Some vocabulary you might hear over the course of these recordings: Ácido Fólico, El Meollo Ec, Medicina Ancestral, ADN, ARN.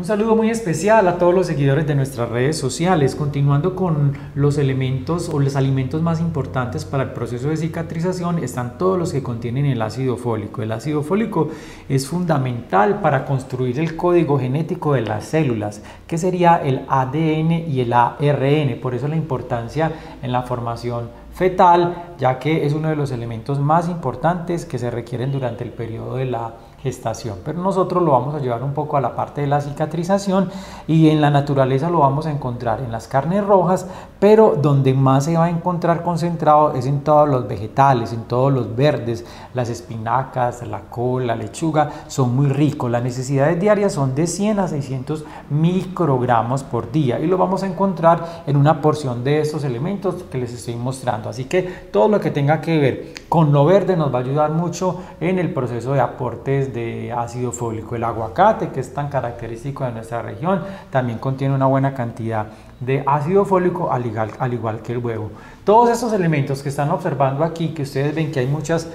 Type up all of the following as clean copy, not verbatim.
Un saludo muy especial a todos los seguidores de nuestras redes sociales. Continuando con los elementos o los alimentos más importantes para el proceso de cicatrización, están todos los que contienen el ácido fólico. El ácido fólico es fundamental para construir el código genético de las células, que sería el ADN y el ARN. Por eso la importancia en la formación fetal, ya que es uno de los elementos más importantes que se requieren durante el periodo de la gestación. Pero nosotros lo vamos a llevar un poco a la parte de la cicatrización, y en la naturaleza lo vamos a encontrar en las carnes rojas, pero donde más se va a encontrar concentrado es en todos los vegetales, en todos los verdes. Las espinacas, la col, la lechuga son muy ricos. Las necesidades diarias son de 100 a 600 microgramos por día, y lo vamos a encontrar en una porción de estos elementos que les estoy mostrando. Así que todo lo que tenga que ver con lo verde nos va a ayudar mucho en el proceso de aportes de ácido fólico. El aguacate, que es tan característico de nuestra región, también contiene una buena cantidad de ácido fólico, al igual que el huevo. Todos estos elementos que están observando aquí, que ustedes ven que hay muchos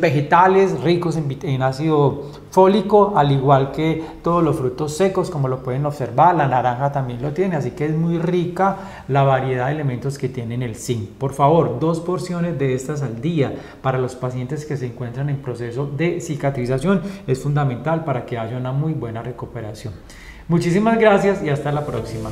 vegetales ricos en ácido fólico, al igual que todos los frutos secos, como lo pueden observar, la naranja también lo tiene, así que es muy rica la variedad de elementos que tienen el zinc. Por favor, 2 porciones de estas al día para los pacientes que se encuentran en proceso de cicatrización es fundamental para que haya una muy buena recuperación. Muchísimas gracias y hasta la próxima.